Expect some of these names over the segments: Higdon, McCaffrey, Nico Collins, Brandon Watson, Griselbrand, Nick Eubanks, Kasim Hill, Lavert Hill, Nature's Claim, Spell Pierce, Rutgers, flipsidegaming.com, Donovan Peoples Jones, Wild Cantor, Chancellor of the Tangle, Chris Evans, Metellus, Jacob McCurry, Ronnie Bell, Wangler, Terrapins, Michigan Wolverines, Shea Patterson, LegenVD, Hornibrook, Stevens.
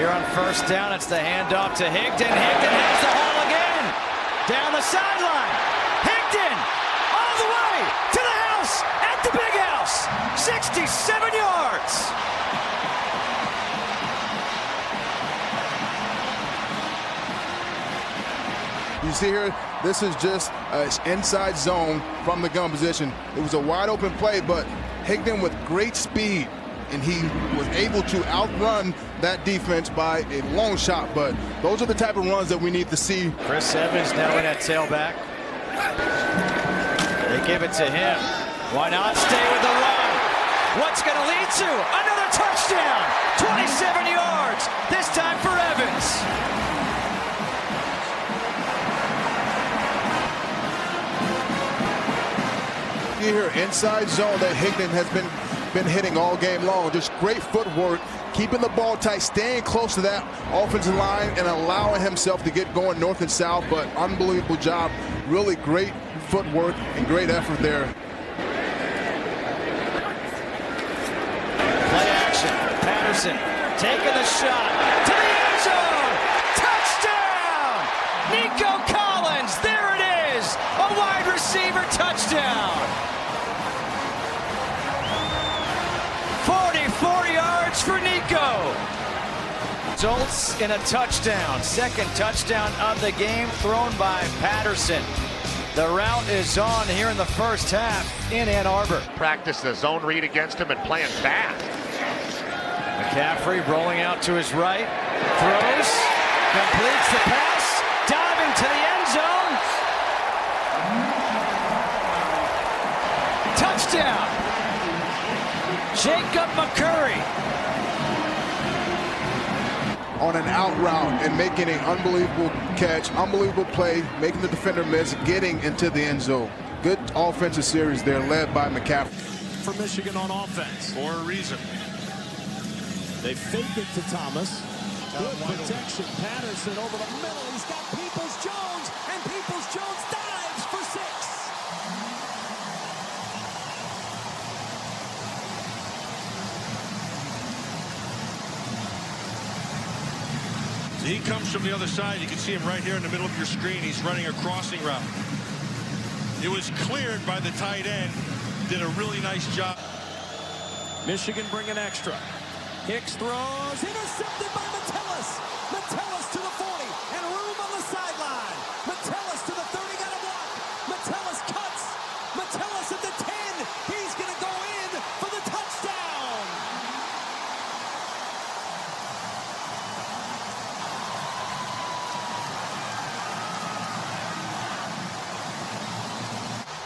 Here on first down, it's the handoff to Higdon. Higdon has the hole again. Down the sideline. Higdon all the way to the house at the Big House. 67 yards. You see here, this is just an inside zone from the gun position. It was a wide open play, but Higdon with great speed, and he was able to outrun that defense by a long shot. But those are the type of runs that we need to see. Chris Evans now in at tailback. They give it to him. Why not stay with the run? What's going to lead to another touchdown? 27 yards, this time for Evans. You hear inside zone that Higdon has been hitting all game long. Just great footwork, keeping the ball tight, staying close to that offensive line and allowing himself to get going north and south. But unbelievable job, really great footwork and great effort there. Play action, Patterson taking the shot to the end zone. Touchdown, Nico Collins. There it is, a wide receiver touchdown. 44 yards for Nico. Results in a touchdown. Second touchdown of the game thrown by Patterson. The route is on here in the first half in Ann Arbor. Practice the zone read against him and playing fast. McCaffrey rolling out to his right. Throws. Completes the pass. Diving to the end zone. Touchdown. Jacob McCurry on an out route and making an unbelievable catch, unbelievable play, making the defender miss, getting into the end zone. Good offensive series there led by McCaffrey. For Michigan on offense for a reason. They faked it to Thomas. Good protection. Patterson over the middle. He's got Peoples Jones, and Peoples Jones dives for 6. He comes from the other side. You can see him right here in the middle of your screen. He's running a crossing route. It was cleared by the tight end. Did a really nice job. Michigan bringing extra. Hicks throws. Intercepted by Metellus. Metellus to the 40. And room on the sideline. Metellus to the 30. Got a block. Metellus cuts. Metellus at the 10. He's going to go in for the touchdown.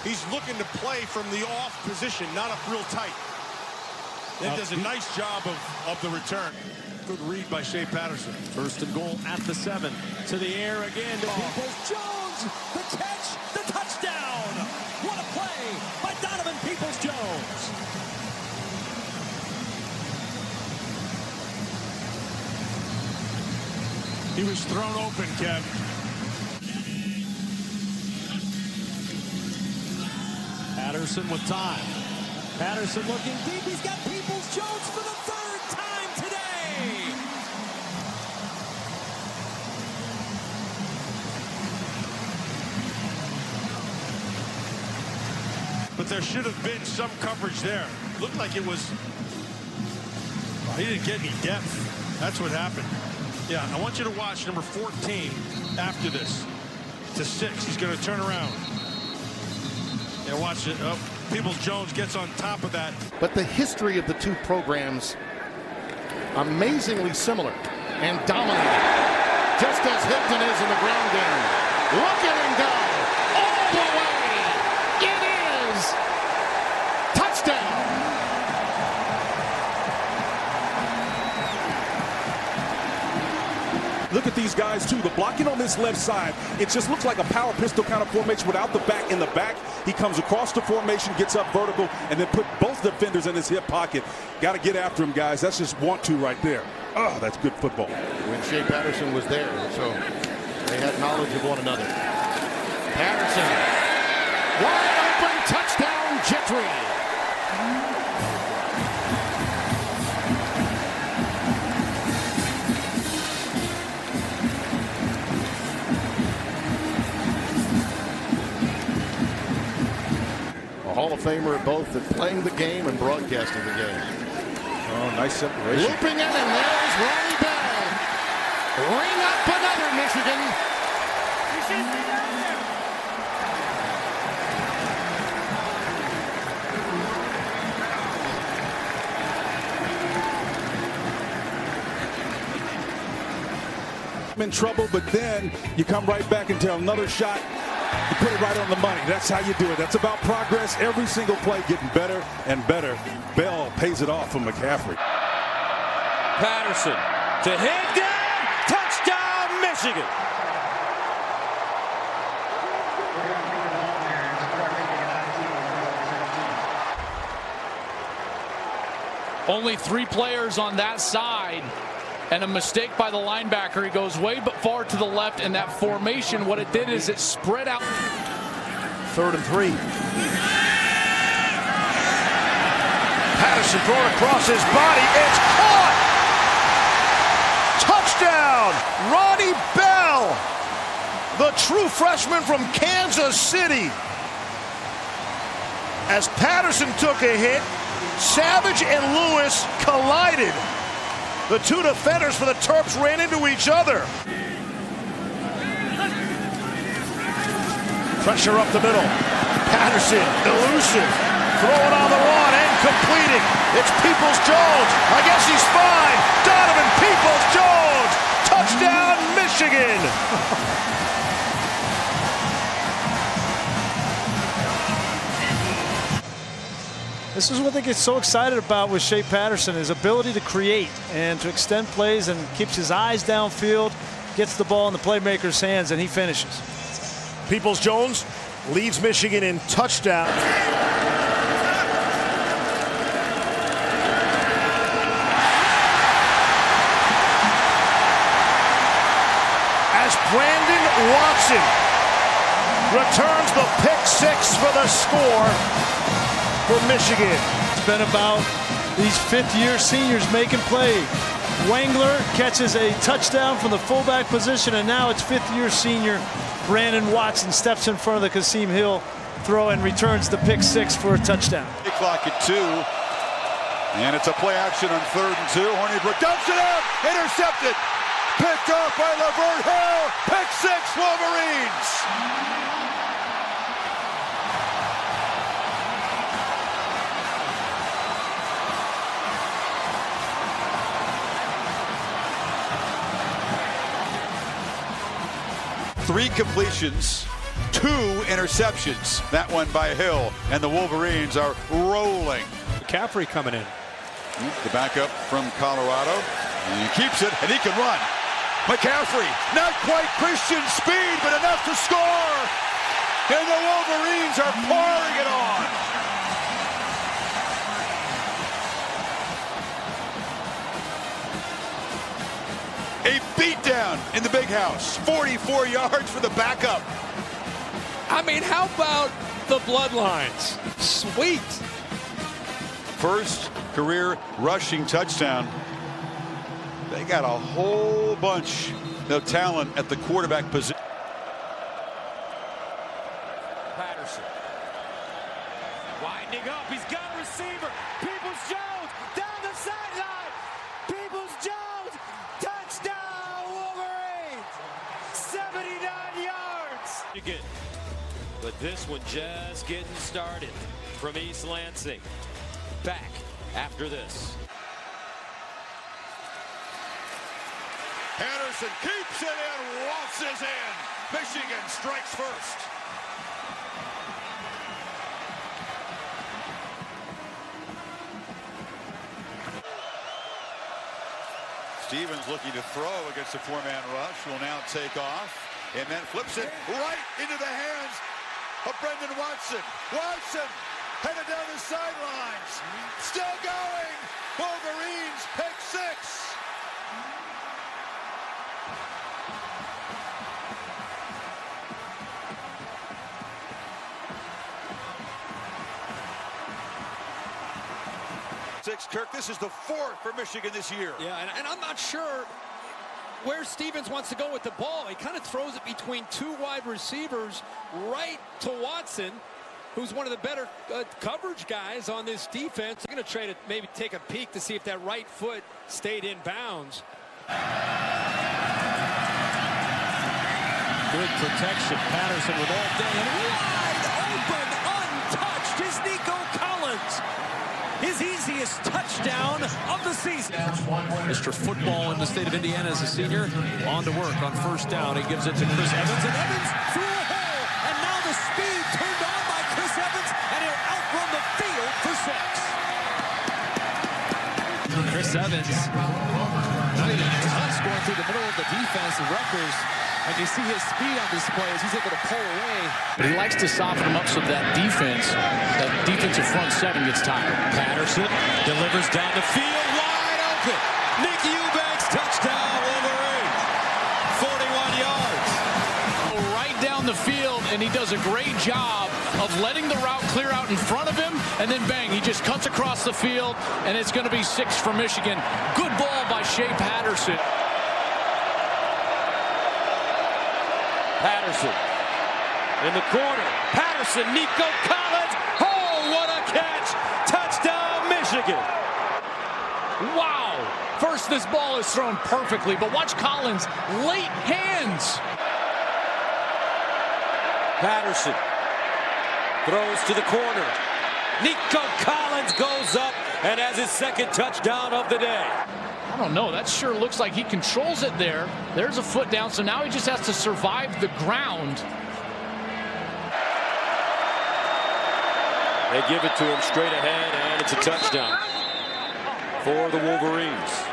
He's looking to play from the off position, not up real tight. That does a nice job of the return. Good read by Shea Patterson. First and goal at the 7. To the air again to Peoples Jones. The catch, the touchdown. What a play by Donovan Peoples Jones. He was thrown open, Kev. Patterson with time. Patterson looking deep. He's got Peoples Jones for the 3rd time today. But there should have been some coverage there. Looked like it was. He didn't get any depth. That's what happened. Yeah, I want you to watch number 14 after this. To 6. He's going to turn around. Yeah, watch it. Oh, Peoples Jones gets on top of that. But the history of the two programs amazingly similar and dominated, just as Higdon is in the ground game. Look at him go all the way. It is touchdown. Look at these guys too. The blocking on this left side, it just looks like a power pistol kind of formation without the back. In the back, he comes across the formation, gets up vertical, and then put both defenders in his hip pocket. Got to get after him, guys. That's just want to right there. Oh, that's good football. When Shea Patterson was there, so they had knowledge of one another. Patterson, wide open touchdown, Gentry. Hall of Famer at both playing the game and broadcasting the game. Oh, nice separation. Looping in, and there's Ronnie Bell. Ring up another Michigan. In trouble, but then you come right back and tell another shot, you put it right on the money. That's how you do it. That's about progress. Every single play getting better and better. Bell pays it off for McCaffrey. Patterson to Higdon. Touchdown, Michigan. Only three players on that side. And a mistake by the linebacker. He goes way but far to the left, and that formation, what it did is it spread out. 3rd and 3. Patterson thrown across his body. It's caught! Touchdown! Ronnie Bell! The true freshman from Kansas City. As Patterson took a hit, Savage and Lewis collided. The two defenders for the Terps ran into each other. Pressure up the middle. Patterson, elusive. Throw it on the run and completing. It's Peoples Jones. I guess he's fine. Donovan Peoples Jones. Touchdown, Michigan. This is what they get so excited about with Shea Patterson, his ability to create and to extend plays, and keeps his eyes downfield, gets the ball in the playmaker's hands, and he finishes. Peoples Jones leads Michigan in touchdown. As Brandon Watson returns the pick six for the score. For Michigan. It's been about these fifth-year seniors making play. Wangler catches a touchdown from the fullback position, and now it's fifth-year senior Brandon Watson steps in front of the Kasim Hill throw and returns the pick six for a touchdown. Clock at 2, and it's a play action on 3rd and 2. Hornibrook dumps it up, intercepted, picked off by Lavert Hill. Pick six, Wolverines. Three completions, 2 interceptions. That one by Hill, and the Wolverines are rolling. McCaffrey coming in. The backup from Colorado. And he keeps it, and he can run. McCaffrey, not quite Christian speed, but enough to score. And the Wolverines are pouring it on. A beatdown in the big house. 44 yards for the backup. I mean, how about the bloodlines? Sweet. First career rushing touchdown. They got a whole bunch of talent at the quarterback position. Patterson. Winding up. He's got receiver. Peoples Jones down the sideline. Peoples Jones. But this one just getting started from East Lansing. Back after this. Patterson keeps it in, waltzes in. Michigan strikes first. Stevens looking to throw against the four-man rush, will now take off. And then flips it right into the hands of Brendan Watson. Watson headed down the sidelines. Still going. Wolverines pick six. Kirk, this is the 4th for Michigan this year. Yeah, and I'm not sure where Stevens wants to go with the ball. He kind of throws it between two wide receivers right to Watson, who's one of the better coverage guys on this defense. They're going to try to maybe take a peek to see if that right foot stayed in bounds. Good protection. Patterson with all day. And wide open, untouched is Nico Collins. His easiest touchdown of the season. Mr. Football in the state of Indiana as a senior. On to work on first down. He gives it to Chris Evans. And Evans threw a hole. And now the speed turned on by Chris Evans. And he'll outrun the field for 6. Chris Evans. Not even a touch going through the middle of the defense of Rutgers. And you see his speed on this play as he's able to pull away. But he likes to soften him up so that defensive front seven gets tired. Patterson delivers down the field, wide open. Nick Eubanks, touchdown, Wolverine. 41 yards. Right down the field, and he does a great job of letting the route clear out in front of him, and then bang, he just cuts across the field, and it's going to be 6 for Michigan. Good ball by Shea Patterson. Patterson in the corner. Patterson, Nico Collins. Oh, what a catch. Touchdown, Michigan. Wow. First, this ball is thrown perfectly, but watch Collins' late hands. Patterson throws to the corner. Nico Collins goes up and has his second touchdown of the day. I don't know. That sure looks like he controls it there. There's a foot down, so now he just has to survive the ground. They give it to him straight ahead, and it's a touchdown for the Wolverines.